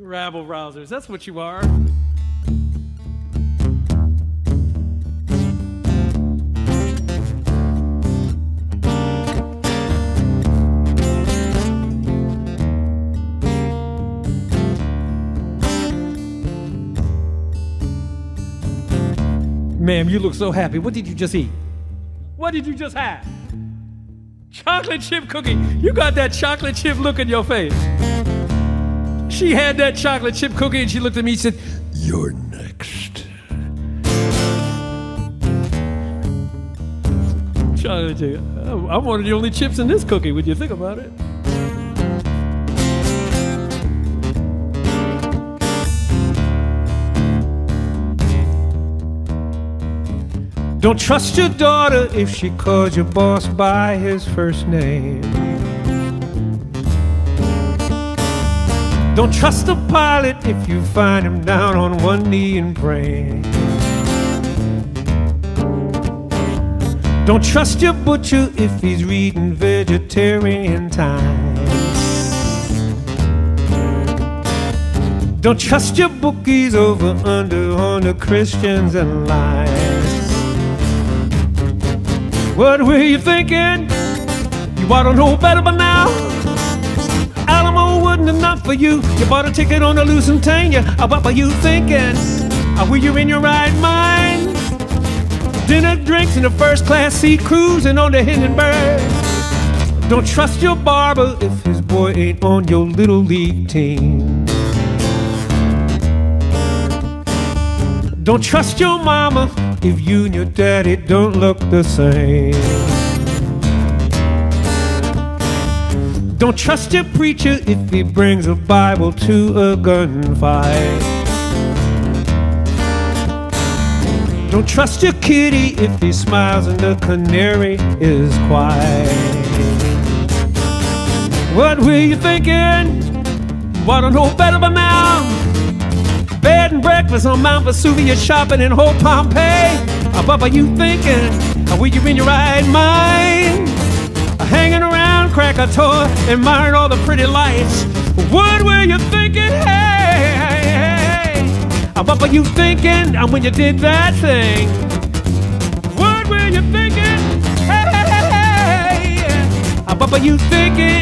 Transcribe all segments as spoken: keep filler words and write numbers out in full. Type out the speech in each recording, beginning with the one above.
Rabble rousers, that's what you are. Ma'am, you look so happy. What did you just eat? What did you just have? Chocolate chip cookie. You got that chocolate chip look in your face. She had that chocolate chip cookie and she looked at me and said, "You're next." Chocolate chip. I'm one of the only chips in this cookie. Would you think about it? Don't trust your daughter if she calls your boss by his first name. Don't trust the pilot if you find him down on one knee and praying. Don't trust your butcher if he's reading Vegetarian Times. Don't trust your bookies over under on the Christians and liars. What were you thinking? You ought to know better by now. Alamo wasn't enough for you. You bought a ticket on the Lusitania. What were you thinking? Were you in your right mind? Dinner, drinks, and a first-class seat cruising on the Hindenburg. Don't trust your barber if his boy ain't on your little league team. Don't trust your mama if you and your daddy don't look the same. Don't trust your preacher if he brings a Bible to a gunfight. Don't trust your kitty if he smiles and the canary is quiet. What were you thinking? You ought to know better by now. Bed and breakfast on Mount Vesuvius, shopping in whole Pompeii. What were you thinking? Were you in your right mind? Hanging around Krakatoa, admiring all the pretty lights. What were you thinking? Hey, hey, hey. What were you thinking when you did that thing? What were you thinking? Hey, hey, hey. What were you thinking?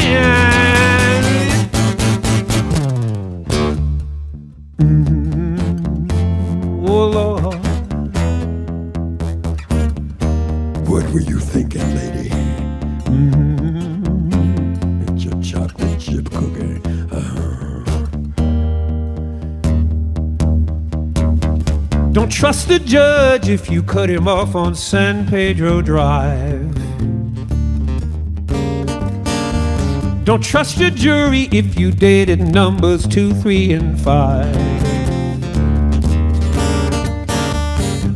What were you thinking, lady? Mm-hmm. It's your chocolate chip cookie. Uh-huh. Don't trust the judge if you cut him off on San Pedro Drive. Don't trust your jury if you dated numbers two, three, and five.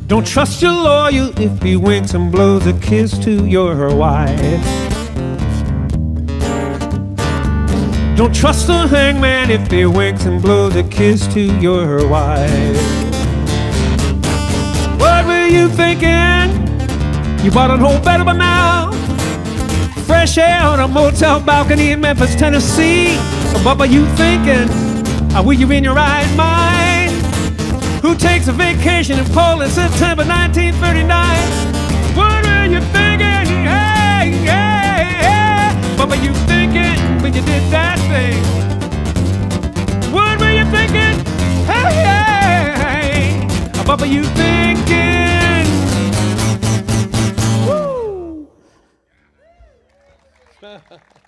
Don't trust your lawyer if he winks and blows a kiss to your wife. Don't trust the hangman if he winks and blows a kiss to your wife. What were you thinking? You ought to know better by now. Fresh air on a motel balcony in Memphis, Tennessee. What were you thinking? Were you in your right mind? Who takes a vacation in Poland, September nineteen thirty-nine? What were you thinking? Hey, hey, hey. What were you thinking when you did that thing? What were you thinking? Hey, hey, hey. What were you thinking? Woo!